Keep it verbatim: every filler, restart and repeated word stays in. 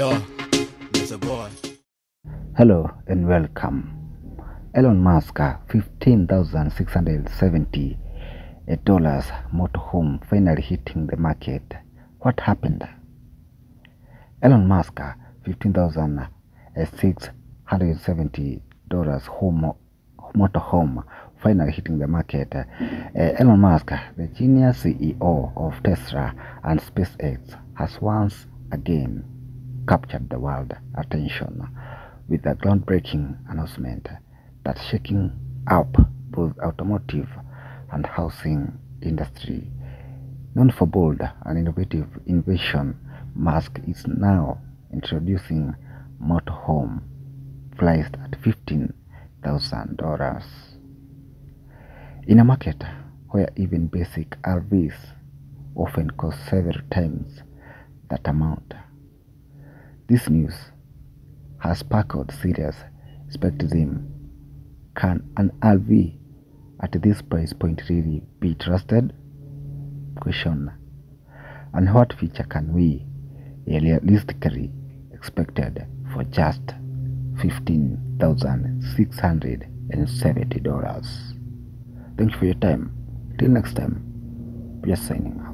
yo, that's a boy. Hello and welcome. Elon Musk fifteen thousand six hundred seventy dollars motorhome finally hitting the market. What happened? Elon Musk fifteen thousand six hundred seventy dollars home motorhome finally hitting the market. Uh, Elon Musk, the genius C E O of Tesla and SpaceX, has once again captured the world's attention with a groundbreaking announcement that's shaking up both automotive and housing industry. Known for bold and innovative invention, Musk is now introducing motorhome priced at fifteen thousand dollars. In a market where even basic R Vs often cost several times that amount, this news has sparked serious skepticism. Can an R V at this price point really be trusted? Question. And what feature can we realistically expected for just fifteen thousand six hundred seventy dollars? Thank you for your time. Till next time, we are signing out.